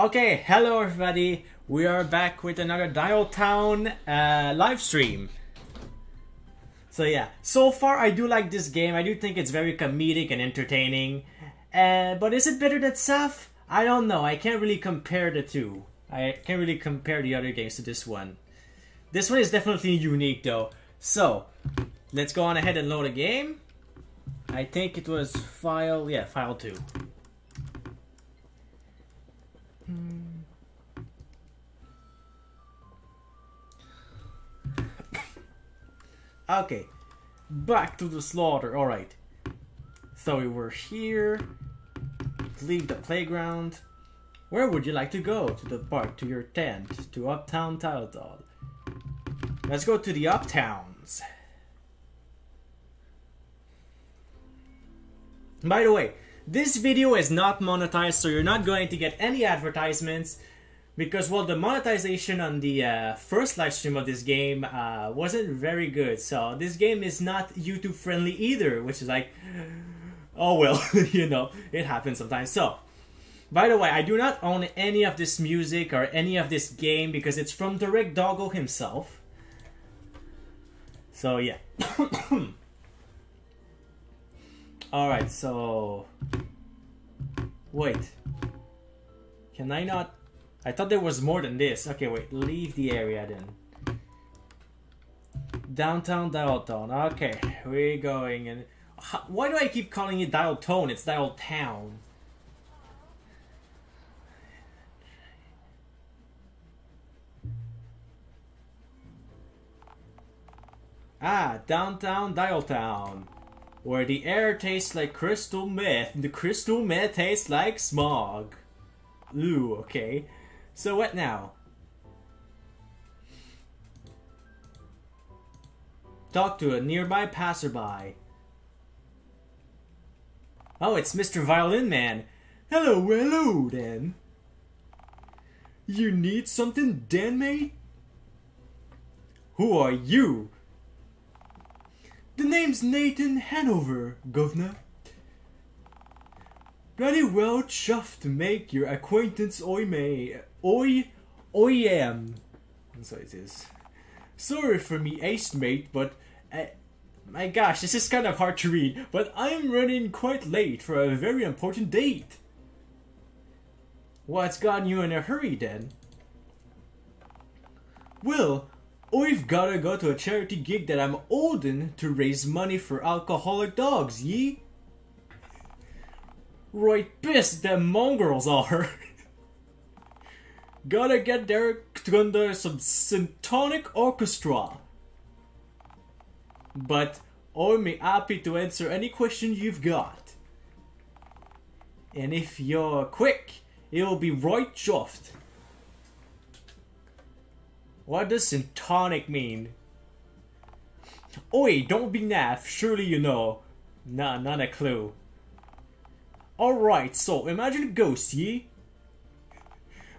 Okay, hello everybody. We are back with another Dialtown live stream. So yeah, so far I do like this game. I do think it's very comedic and entertaining. But is it better than DSAF? I don't know. I can't really compare the two. I can't really compare the other games to this one. This one is definitely unique though. So let's go on ahead and load a game. I think it was file, yeah, file 2. Okay, back to the slaughter. All right, so we were here. Leave the playground. Where would you like to go? To the park, to your tent, to Uptown Dialtown. Let's go to the Uptowns. By the way, this video is not monetized, so you're not going to get any advertisements. Because, well, the monetization on the first live stream of this game wasn't very good. So this game is not YouTube friendly either, which is like, oh well, you know, it happens sometimes. So, by the way, I do not own any of this music or any of this game because it's from DirectDogman himself. So yeah. Alright, so... wait. Can I not... I thought there was more than this. Okay, wait. Leave the area then. Downtown Dialtown. Okay, we're going and... why do I keep calling it Dialtown? It's Dialtown. Ah, Downtown Dialtown. Where the air tastes like crystal meth. The crystal meth tastes like smog. Ooh, okay. So what now? Talk to a nearby passerby. Oh, it's Mr. Violin Man. Hello, hello, then. You need something, then, mate? Who are you? The name's Nathan Hanover, governor. Bloody well chuffed to make your acquaintance, oi, mate. Oi am. So it is. Sorry for me, ace mate, but my gosh, this is kind of hard to read. But I'm running quite late for a very important date. What's gotten you in a hurry then? Well, I've gotta go to a charity gig that I'm holding to raise money for alcoholic dogs, ye. Right pissed them mongrels are. Gotta get there under some Syntonic Orchestra. But I'm happy to answer any question you've got. And if you're quick, it'll be right chuffed. What does Syntonic mean? Oi, don't be naff, surely you know. Nah, not a clue. Alright, so imagine a ghost, ye?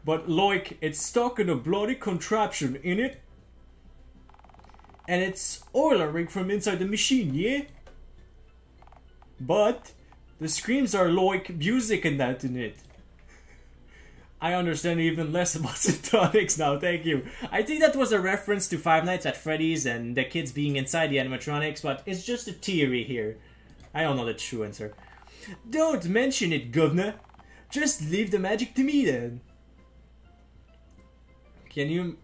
But like, it's stuck in a bloody contraption, innit? And it's oil rigged from inside the machine, yeah? But the screams are like music and that in it. I understand even less about Syntonics now, thank you. I think that was a reference to Five Nights at Freddy's and the kids being inside the animatronics, but it's just a theory here. I don't know the true answer. Don't mention it, governor. Just leave the magic to me then. Can you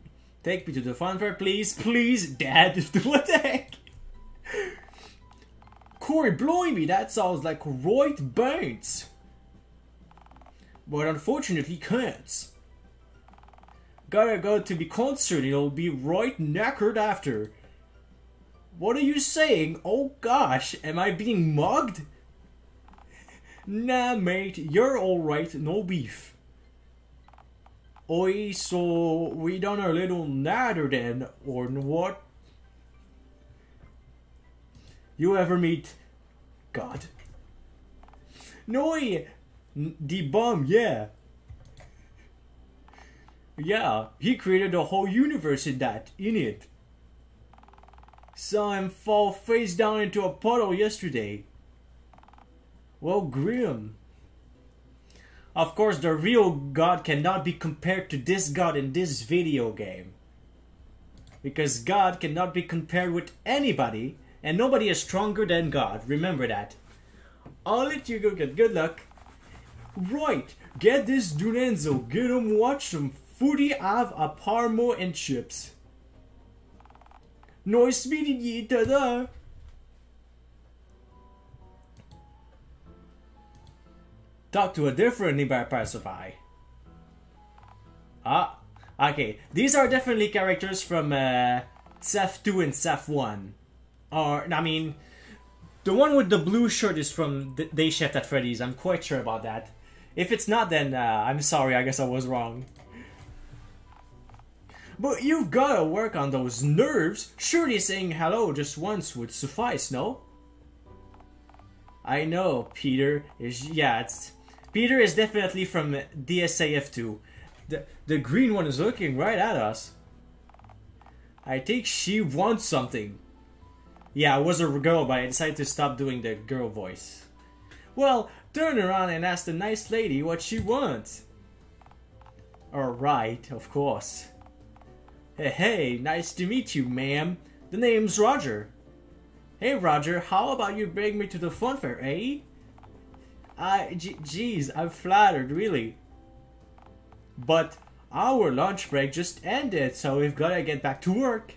take me to the funfair, please? Please, Dad. What the heck? Corey, blimey, that sounds like right bounce. But unfortunately, can't. Gotta go to the concert. It'll be right knackered after. What are you saying? Oh gosh, am I being mugged? Nah, mate, you're alright, no beef. Oi, so we done a little natter then, or what? You ever meet God? No, the bomb, yeah. Yeah, he created a whole universe in that, innit? Saw him fall face down into a puddle yesterday. Well, grim. Of course, the real God cannot be compared to this God in this video game. Because God cannot be compared with anybody, and nobody is stronger than God. Remember that. I'll let you go get good luck. Right, get this Dunenzo, get him, watch some foodie have a parmo and chips. Nice meeting ye, ta-da! Talk to a different nearby passerby. Ah, okay. These are definitely characters from DSAF2 and DSAF1. Or, I mean, the one with the blue shirt is from Day Shift at Freddy's. I'm quite sure about that. If it's not, then I'm sorry. I guess I was wrong. But you've gotta work on those nerves. Surely saying hello just once would suffice, no? I know, Peter is... yeah, it's... Peter is definitely from DSAF2. The green one is looking right at us. I think she wants something. Yeah, I was a girl, but I decided to stop doing the girl voice. Well, turn around and ask the nice lady what she wants. Alright, of course. Hey, nice to meet you, ma'am. The name's Roger. Hey, Roger, how about you bring me to the fun fair, eh? Geez, I'm flattered, really. But our lunch break just ended, so we've gotta get back to work.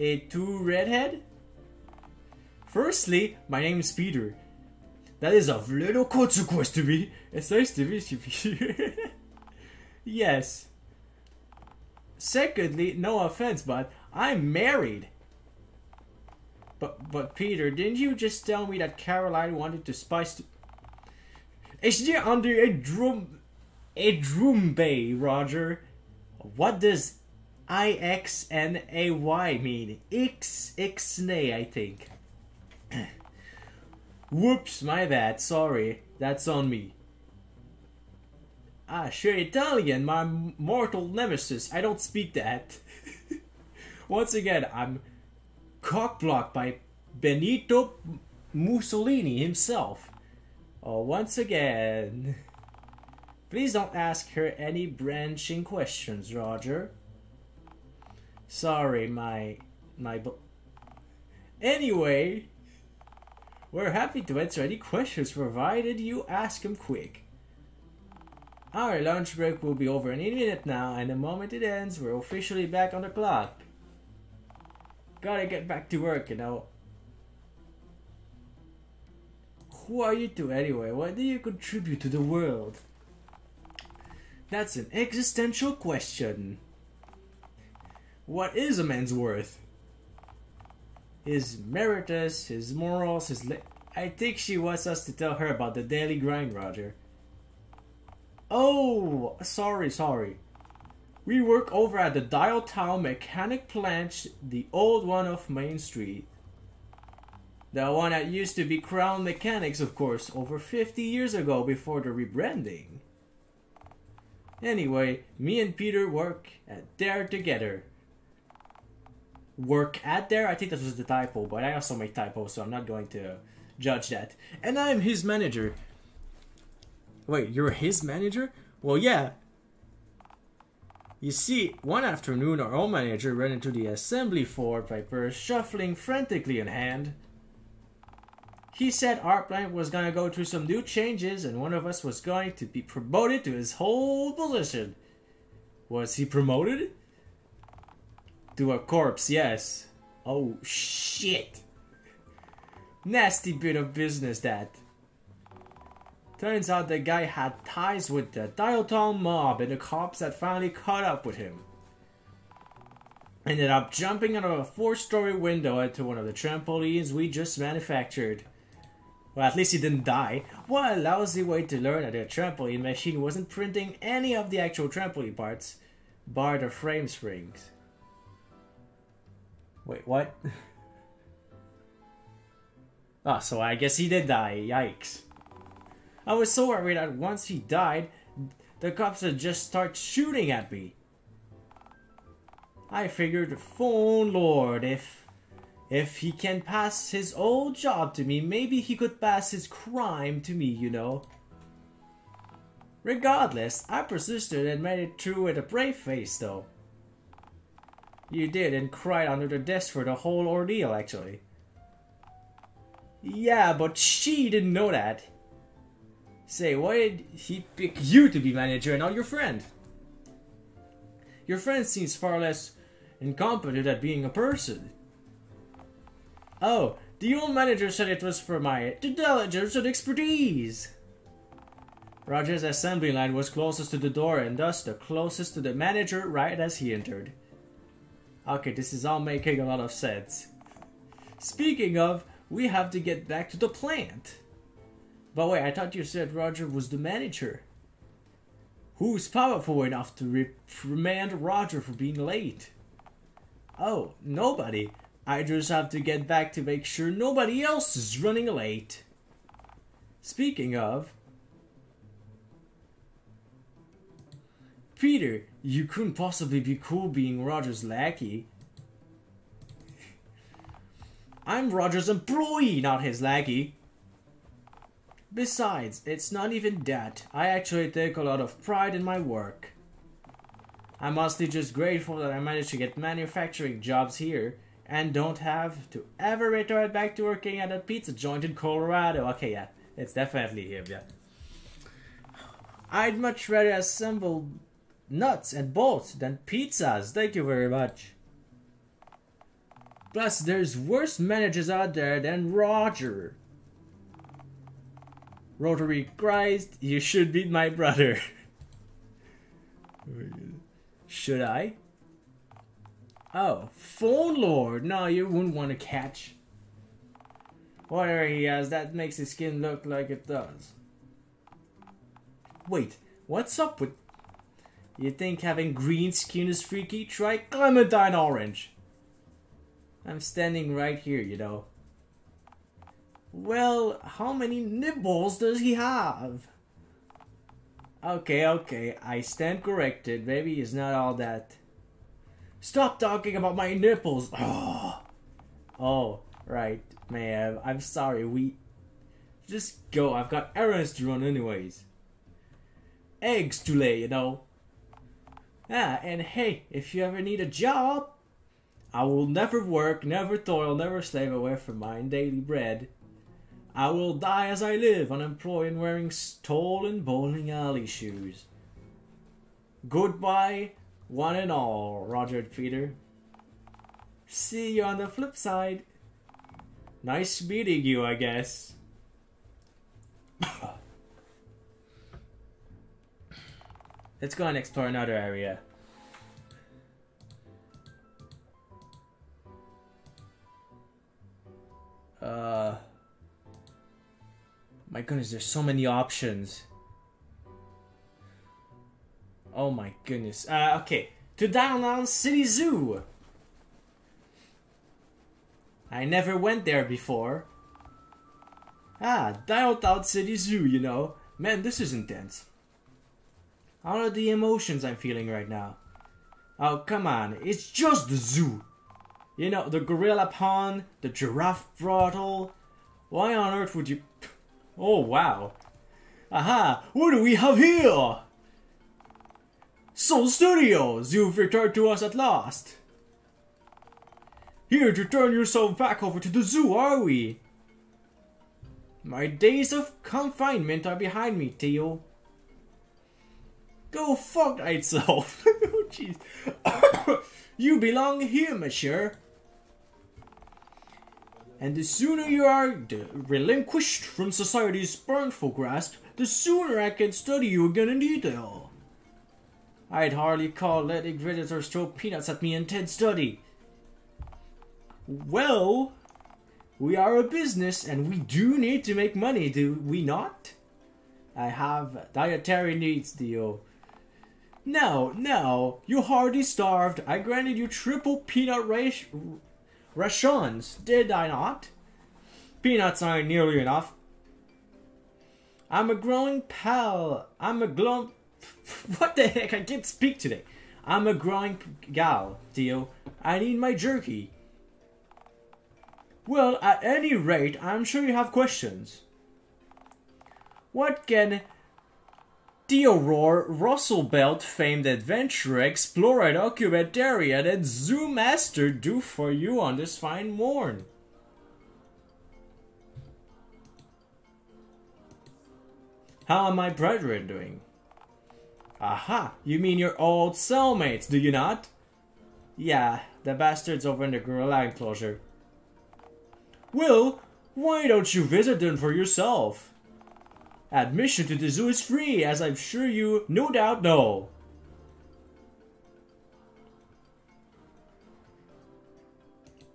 A two redhead? Firstly, my name's Peter. That is of little consequence to me. It's nice to meet you, Peter. Yes. Secondly, no offense, but I'm married. But Peter, didn't you just tell me that Caroline wanted to spice to... Is she under a drum bay, Roger? What does IXNAY mean? Ixnay, I think. Whoops, my bad, sorry. That's on me. Ah, sure, Italian, my mortal nemesis. I don't speak that. Once again, I'm cockblocked by Benito Mussolini himself. Oh, once again. Please don't ask her any branching questions, Roger. Sorry, my... Anyway, we're happy to answer any questions provided you ask them quick. Our lunch break will be over in a minute now, and the moment it ends, we're officially back on the clock. Gotta get back to work, you know. Who are you two anyway? What do you contribute to the world? That's an existential question. What is a man's worth? His meritus, his morals, his... I think she wants us to tell her about the daily grind, Roger. Oh, sorry. We work over at the Dialtown Mechanic Planche, the old one off Main Street. The one that used to be Crown Mechanics, of course, over 50 years ago before the rebranding. Anyway, me and Peter work at there together. Work at there? I think that was the typo, but I also make typos, so I'm not going to judge that. And I'm his manager. Wait, you're his manager? Well, yeah. You see, one afternoon our old manager ran into the assembly floor papers, shuffling frantically in hand. He said our plant was gonna go through some new changes and one of us was going to be promoted to his whole position. Was he promoted? To a corpse, yes. Oh shit. Nasty bit of business that. Turns out the guy had ties with the Dialtone mob and the cops that finally caught up with him. Ended up jumping out of a 4-story window into one of the trampolines we just manufactured. Well, at least he didn't die. What a lousy way to learn that their trampoline machine wasn't printing any of the actual trampoline parts, bar the frame springs. Wait, what? Ah, oh, so I guess he did die, yikes. I was so worried that once he died, the cops would just start shooting at me. I figured, phone lord, if he can pass his old job to me, maybe he could pass his crime to me, you know. Regardless, I persisted and made it through with a brave face, though. You did, and cried under the desk for the whole ordeal, actually. Yeah, but she didn't know that. Say, why did he pick you to be manager and not your friend? Your friend seems far less incompetent at being a person. Oh, the old manager said it was for my intelligence and expertise. Roger's assembly line was closest to the door and thus the closest to the manager right as he entered. Okay, this is all making a lot of sense. Speaking of, we have to get back to the plant. But wait, I thought you said Roger was the manager. Who's powerful enough to reprimand Roger for being late? Oh, nobody. I just have to get back to make sure nobody else is running late. Speaking of... Peter, you couldn't possibly be cool being Roger's lackey. I'm Roger's employee, not his lackey. Besides, it's not even that. I actually take a lot of pride in my work. I'm mostly just grateful that I managed to get manufacturing jobs here and don't have to ever return back to working at a pizza joint in Colorado. Okay, yeah, it's definitely him, yeah. I'd much rather assemble nuts and bolts than pizzas, thank you very much. Plus, there's worse managers out there than Roger. Rotary Christ, you should beat my brother. Should I? Oh, Phone Lord, no, you wouldn't want to catch. Whatever he has, that makes his skin look like it does. Wait, what's up with... You think having green skin is freaky? Try Clementine Orange. I'm standing right here, you know. Well, how many nibbles does he have? Okay, okay, I stand corrected. Maybe it's not all that. Stop talking about my nipples! Oh, oh right, ma'am. I'm sorry, we... Just go, I've got errands to run anyways. Eggs to lay, you know. Ah, and hey, if you ever need a job, I will never work, never toil, never slave away from mine daily bread. I will die as I live, unemployed and wearing stolen bowling alley shoes. Goodbye, one and all, Roger and Peter. See you on the flip side. Nice meeting you, I guess. Let's go and explore another area. My goodness, there's so many options. Oh my goodness. Okay. To Downtown City Zoo! I never went there before. Ah, Downtown City Zoo, you know. Man, this is intense. All of the emotions I'm feeling right now. Oh, come on. It's just the zoo. You know, the gorilla pond, the giraffe brothel. Why on earth would you... Oh, wow. Aha! What do we have here? Soul Studios! You've returned to us at last. Here to turn yourself back over to the zoo, are we? My days of confinement are behind me, Theo. Go fuck thyself. Oh jeez. You belong here, monsieur. And the sooner you are relinquished from society's burnful grasp, the sooner I can study you again in detail. I'd hardly call letting visitors throw peanuts at me intense study. Well, we are a business and we do need to make money, do we not? I have dietary needs, Theo. Now, now, you hardly starved. I granted you triple peanut rations, did I not? Peanuts aren't nearly enough. I'm a growing pal. I'm a glum. What the heck? I can't speak today. I'm a growing gal, Theo. I need my jerky. Well, at any rate, I'm sure you have questions. What can Theodore Roosevelt, famed adventurer, explorer, and occupatorian, and zoo master, do for you on this fine morn. How are my brethren doing? Aha, you mean your old cellmates, do you not? Yeah, the bastards over in the gorilla enclosure. Will, why don't you visit them for yourself? Admission to the zoo is free, as I'm sure you no doubt know.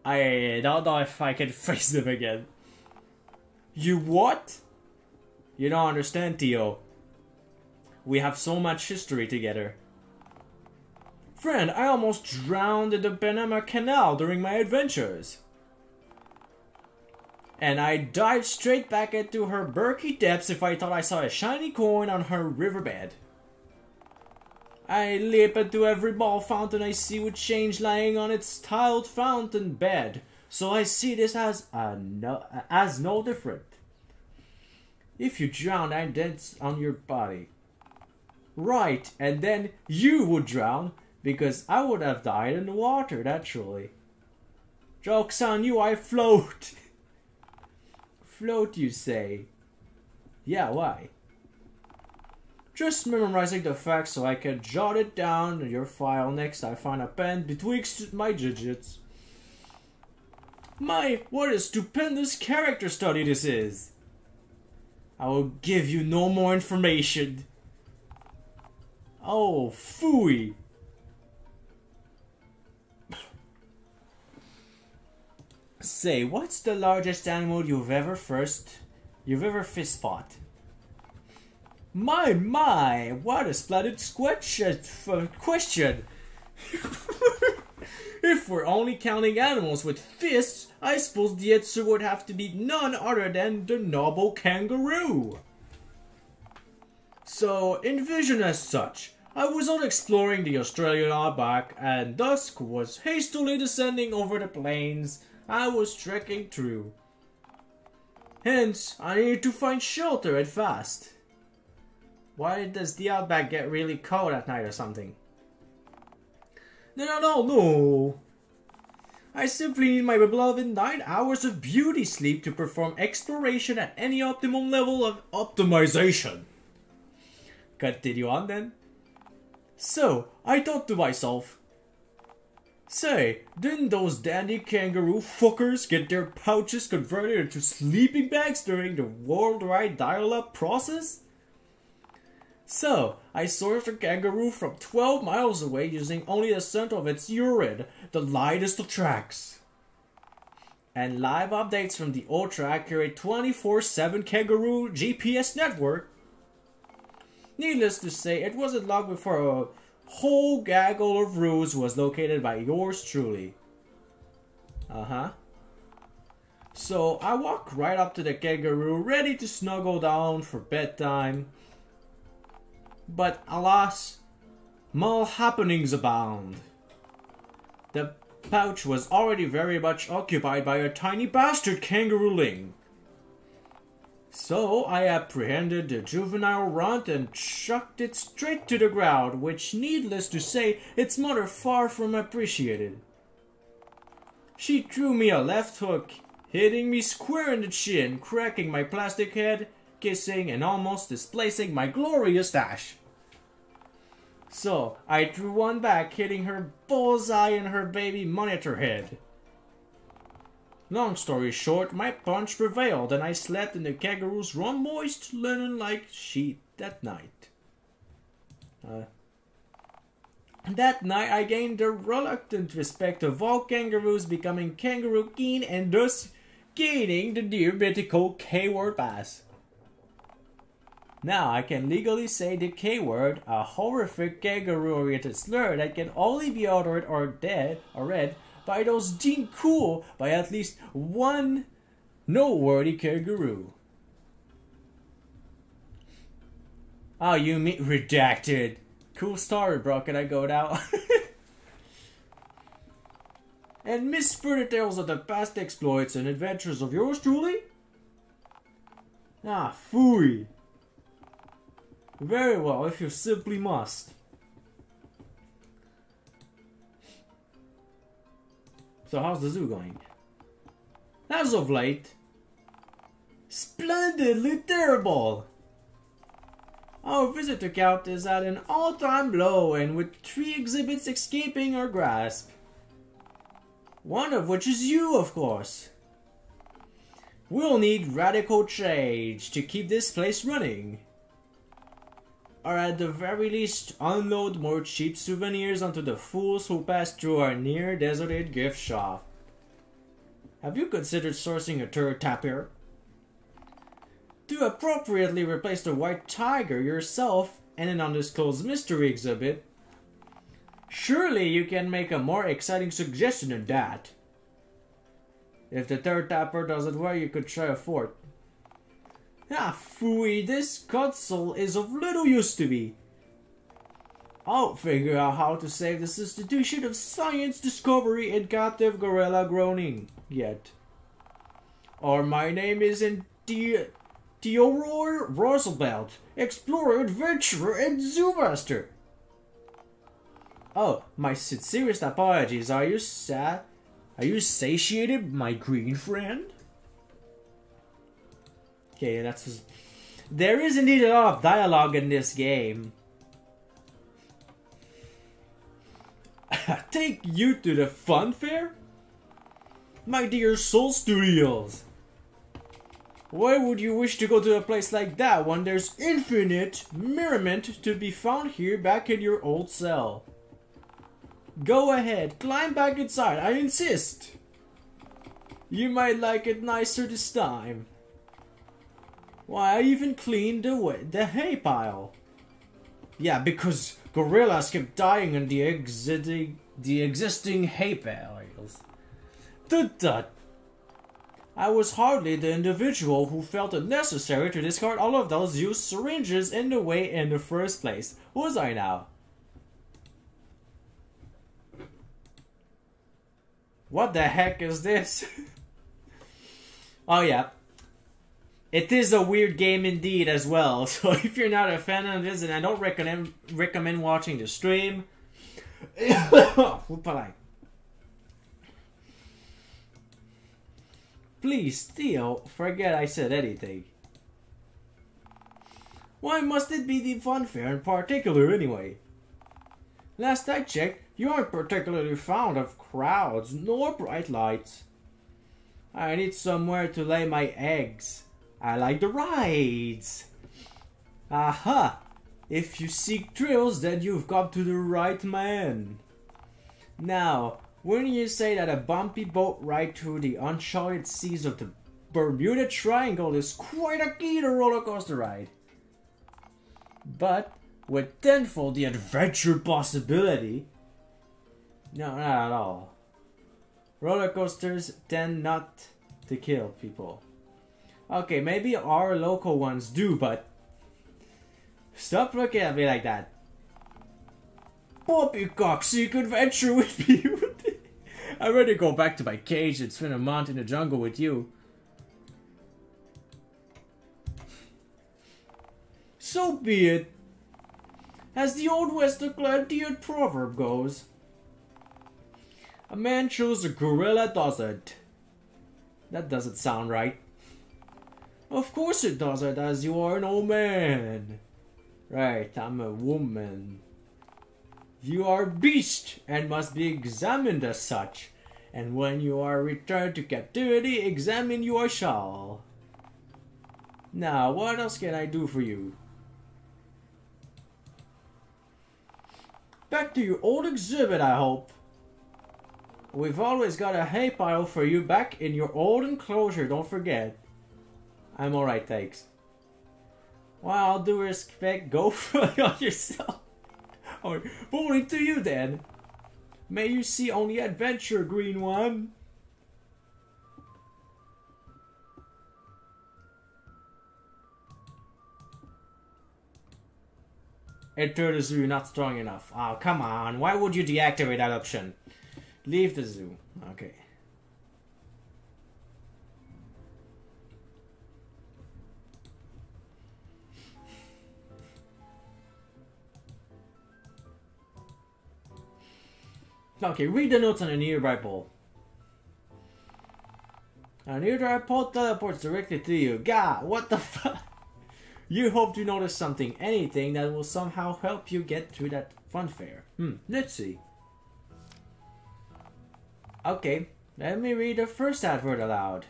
I don't know if I can face them again. You what? You don't understand, Theo. We have so much history together. Friend, I almost drowned in the Panama Canal during my adventures. And I dived straight back into her murky depths if I thought I saw a shiny coin on her riverbed. I leap into every ball fountain I see with change lying on its tiled fountain bed, so I see this as no different. If you drown, I'm dead on your body. Right, and then you would drown, because I would have died in the water, naturally. Joke's on you, I float! Float, you say? Yeah, why? Just memorizing the facts so I can jot it down in your file next I find a pen betwixt my digits. My, what a stupendous character study this is! I will give you no more information. Oh, phooey! Say, what's the largest animal you've ever fist fought? My, what a splendid question! If we're only counting animals with fists, I suppose the answer would have to be none other than the noble kangaroo. So, envisioned as such, I was out exploring the Australian outback, and dusk was hastily descending over the plains I was trekking through. Hence, I needed to find shelter and fast. Why does the outback get really cold at night or something? No. I simply need my beloved 9 hours of beauty sleep to perform exploration at any optimum level of optimization. Continue on then. So, I thought to myself, say, didn't those dandy kangaroo fuckers get their pouches converted into sleeping bags during the worldwide dial-up process? So, I sourced a kangaroo from 12 miles away using only the scent of its urine, the lightest of tracks. And live updates from the ultra-accurate 24/7 kangaroo GPS network. Needless to say, it wasn't long before a whole gaggle of ruse was located by yours truly. So I walk right up to the kangaroo, ready to snuggle down for bedtime. But alas, mal happenings abound. The pouch was already very much occupied by a tiny bastard kangarooling. So I apprehended the juvenile runt and chucked it straight to the ground, which, needless to say, its mother far from appreciated. She threw me a left hook, hitting me square in the chin, cracking my plastic head, kissing and almost displacing my glorious dash. So I threw one back, hitting her bullseye in her baby monitor head. Long story short, my punch prevailed and I slept in the kangaroo's run moist linen-like sheet that night. That night I gained the reluctant respect of all kangaroos, becoming kangaroo keen and thus gaining the dear mythical K-word pass. Now I can legally say the K-word, a horrific kangaroo-oriented slur that can only be uttered or read by those deemed cool by at least one noteworthy kangaroo. Oh, you mean redacted? Cool story, bro. Can I go now? And miss further tales of the past exploits and adventures of yours truly? Ah, phooey. Very well, if you simply must. So how's the zoo going? As of late, splendidly terrible. Our visitor count is at an all-time low and with 3 exhibits escaping our grasp. One of which is you, of course. We'll need radical change to keep this place running. Or at the very least, unload more cheap souvenirs onto the fools who pass through our near-deserted gift shop. Have you considered sourcing a turd tapir? To appropriately replace the white tiger yourself in an undisclosed mystery exhibit, surely you can make a more exciting suggestion than that. If the third tapper doesn't work, you could try a fourth. Ah, phooey, this console is of little use to me. I'll figure out how to save this institution of science, discovery, and captive gorilla groaning yet. Or my name is Theodore Roosevelt, explorer, adventurer, and zoo master. Oh, my sincerest apologies. Are you satiated, my green friend? Okay, that's just... There is indeed a lot of dialogue in this game. Take you to the fun fair? My dear Soul Studios. Why would you wish to go to a place like that when there's infinite merriment to be found here back in your old cell? Go ahead, climb back inside, I insist. You might like it nicer this time. Why, I even cleaned away the hay pile. Yeah, because gorillas kept dying in the existing hay piles. Tut-tut. I was hardly the individual who felt it necessary to discard all of those used syringes in the way in the first place, was I now? What the heck is this? Oh yeah. It is a weird game indeed as well, so if you're not a fan of this, and I don't recommend watching the stream. Please, Theo, forget I said anything. Why must it be the fun fair in particular anyway? Last I checked, you aren't particularly fond of crowds nor bright lights. I need somewhere to lay my eggs. I like the rides. Aha! If you seek thrills, then you've got to the right man. Now, wouldn't you say that a bumpy boat ride through the uncharted seas of the Bermuda Triangle is quite a key to roller coaster ride? But with tenfold the adventure possibility, no, not at all. Roller coasters tend not to kill people. Okay, maybe our local ones do, but stop looking at me like that. Poppycock, so you could venture with me. I'd rather go back to my cage and spend a month in the jungle with you. So be it. As the old West Atlantean proverb goes, a man chose a gorilla doesn't. That doesn't sound right. Of course it doesn't, as you are an old man. Right, I'm a woman. You are a beast and must be examined as such. And when you are returned to captivity, examine your shell. Now, what else can I do for you? Back to your old exhibit, I hope. We've always got a hay pile for you back in your old enclosure, don't forget. I'm alright, thanks. Well, all due respect, go for yourself. Or only to you then. May you see only adventure, green one. Enter the zoo, you're not strong enough. Oh, come on, why would you deactivate that option? Leave the zoo. Okay. Okay, read the notes on a nearby pole. A nearby pole teleports directly to you. God, what the fuck? You hope to notice something, anything that will somehow help you get through that funfair. Let's see. Okay, let me read the first advert aloud.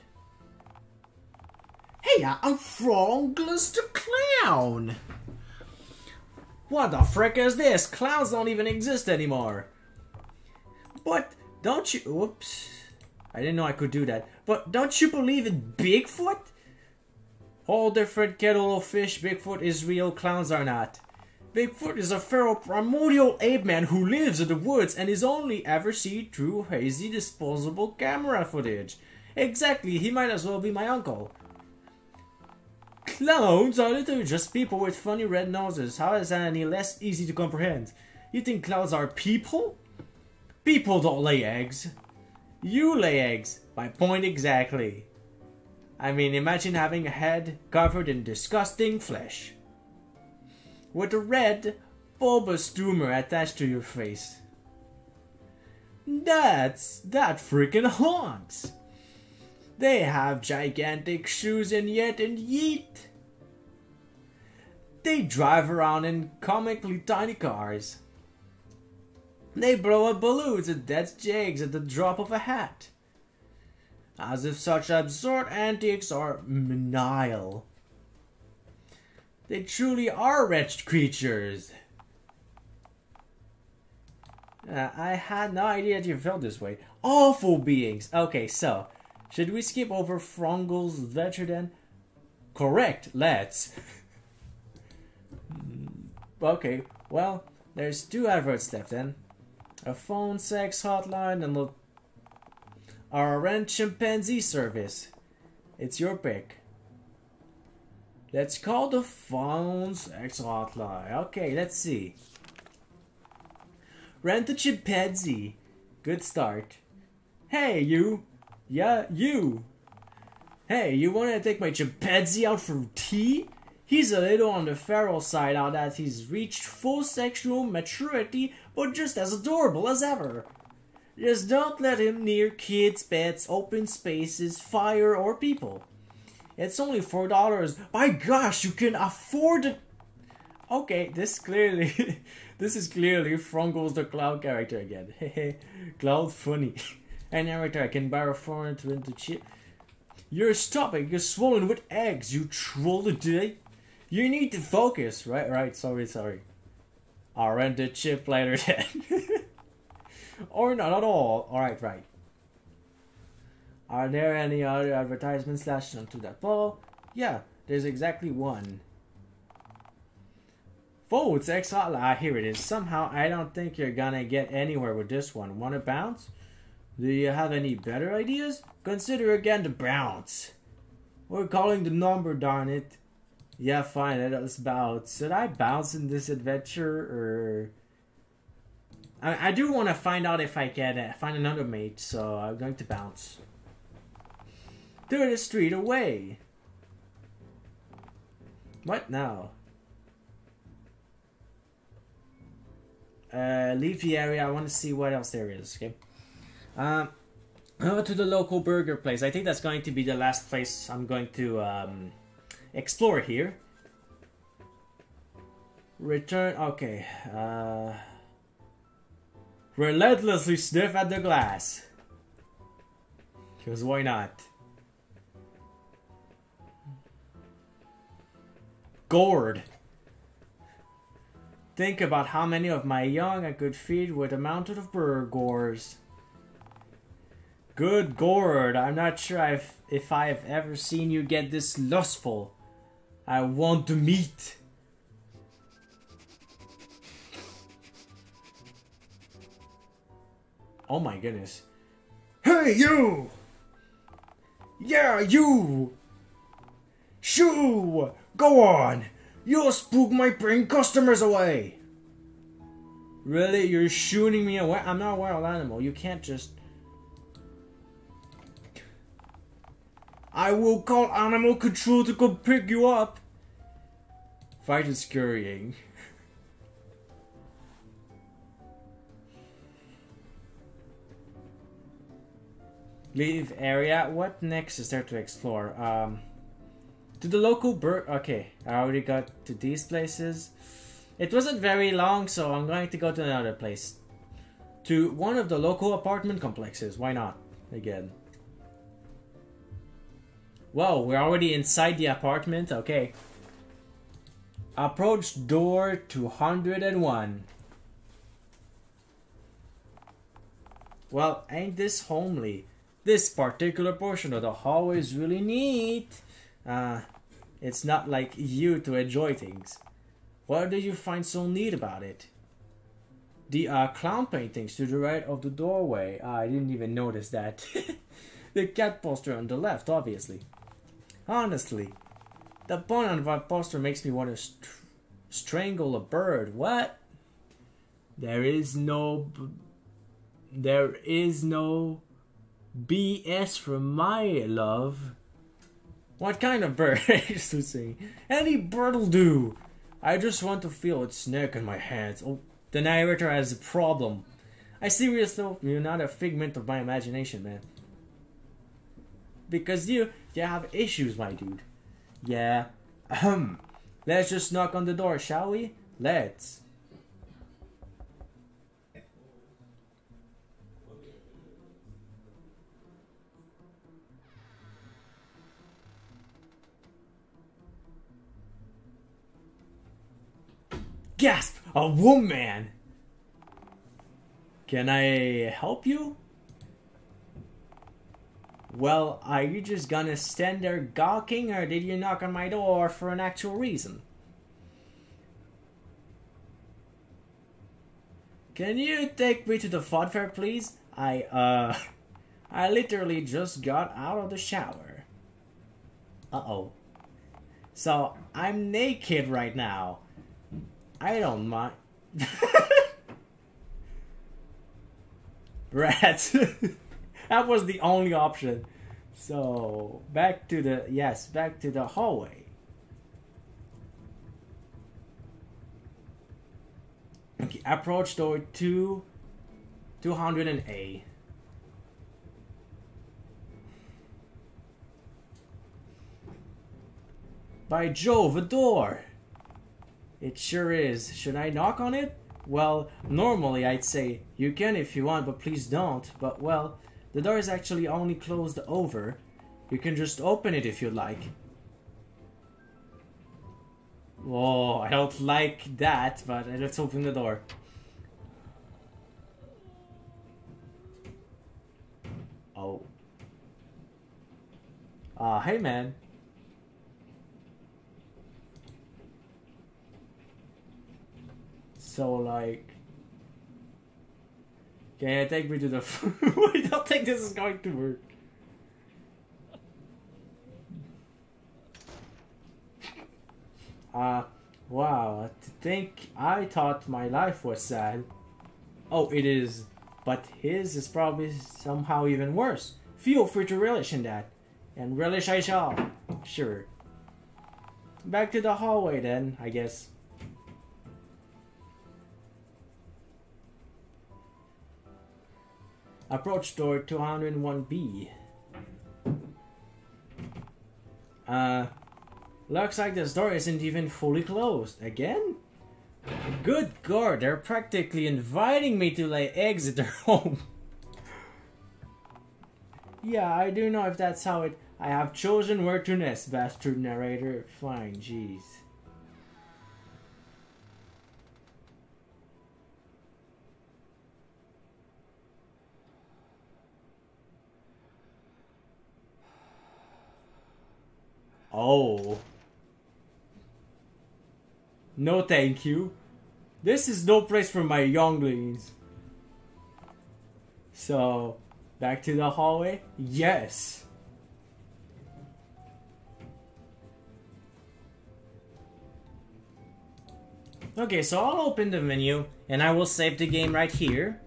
Hey, I'm Frogless the Clown! What the frick is this? Clowns don't even exist anymore. But don't you... Oops. I didn't know I could do that. But don't you believe in Bigfoot? Whole different kettle of fish, Bigfoot is real, clowns are not. Bigfoot is a feral primordial ape man who lives in the woods and is only ever seen through hazy disposable camera footage. Exactly, he might as well be my uncle. Clowns are literally just people with funny red noses. How is that any less easy to comprehend? You think clowns are people? People don't lay eggs. You lay eggs. My point exactly. I mean, imagine having a head covered in disgusting flesh, with a red, bulbous tumor attached to your face. That freaking haunts! They have gigantic shoes and yeet! They drive around in comically tiny cars. They blow up balloons and dead jigs at the drop of a hat. As if such absurd antics are menial. They truly are wretched creatures. I had no idea that you felt this way. Awful beings. Okay, so should we skip over Frogless Adventure then? Correct. Let's. Okay. Well, there's two adverts left then. A phone sex hotline and our rent chimpanzee service. It's your pick. Let's call the phone's X hotline. Okay, let's see. Rent a chimpanzee. Good start. Hey, you. Yeah, you. Hey, you want to take my chimpanzee out for tea? He's a little on the feral side now that he's reached full sexual maturity, but just as adorable as ever. Just don't let him near kids, pets, open spaces, fire, or people. It's only $4. My gosh, you can afford it. Okay, this is clearly Frogless the Clown character again. Hehe, clown funny. An narrator, I can borrow 400 to chip. Your stomach is swollen with eggs, you troll today. You need to focus, right, sorry. I'll rent the chip later then. Or not at all. Alright. Are there any other advertisements slashed onto that pole? Yeah, there's exactly one. Votes X Hotline. Here it is. Somehow I don't think you're gonna get anywhere with this one. Wanna bounce? Do you have any better ideas? Consider again the bounce. We're calling the number, darn it. Yeah, fine, let us bounce. Should I bounce in this adventure or... I do want to find out if I can find another mate, so I'm going to bounce. 30 street away. What now? Leave the area, I want to see what else there is, okay? To the local burger place. I think that's going to be the last place I'm going to explore here. Return, okay. Relentlessly sniff at the glass. Because why not? Gourd. Think about how many of my young I could feed with a mountain of burgers. Good gourd. I'm not sure if I've ever seen you get this lustful. I want to meet. Oh my goodness. Hey, you! Yeah, you! Shoo! Go on! You'll spook my prank customers away! Really? You're shooting me away? I'm not a wild animal. You can't just... I will call animal control to come pick you up! Fight is scurrying. Leave area. What next is there to explore? To the local bird. Okay, I already got to these places. It wasn't very long, so I'm going to go to another place. To one of the local apartment complexes. Why not? Again. Whoa, we're already inside the apartment. Okay. Approach door 201. Well, ain't this homely? This particular portion of the hallway is really neat. It's not like you to enjoy things. What do you find so neat about it? The clown paintings to the right of the doorway. I didn't even notice that. The cat poster on the left, obviously. Honestly, the point on that poster makes me want to strangle a bird. What? There is no BS from my love. What kind of bird? I used to say, any bird'll do. I just want to feel its neck in my hands. Oh, the narrator has a problem. I seriously, you're not a figment of my imagination, man. Because you have issues, my dude. Yeah. Let's just knock on the door, shall we? Let's. Gasp! A woman! Can I help you? Well, are you just gonna stand there gawking, or did you knock on my door for an actual reason? Can you take me to the fun fair, please? I literally just got out of the shower. Uh-oh. So, I'm naked right now. I don't mind. Rats. That was the only option. So, back to the hallway. Okay, approach door 208. By Jove, a door. It sure is. Should I knock on it? Well, normally I'd say, you can if you want, but please don't. But, well, the door is actually only closed over. You can just open it if you like. Whoa, I don't like that, but let's open the door. Oh. Hey man. So, like, can I take me to the food? I don't think this is going to work. Wow, I thought my life was sad. Oh, it is. But his is probably somehow even worse. Feel free to relish in that. And relish I shall. Sure. Back to the hallway then, I guess. Approach door 201B. Looks like this door isn't even fully closed. Again? Good God, they're practically inviting me to like exit their home. Yeah, I do know if that's how it... I have chosen where to nest, bastard narrator. Fine, jeez. Oh. No thank you. This is no place for my younglings. So, back to the hallway? Yes. Okay, so I'll open the menu and I will save the game right here.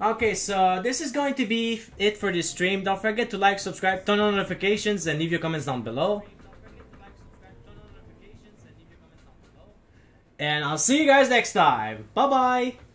Okay, so this is going to be it for this stream. Don't forget to like, subscribe, turn on notifications, and leave your comments down below. And I'll see you guys next time. Bye-bye.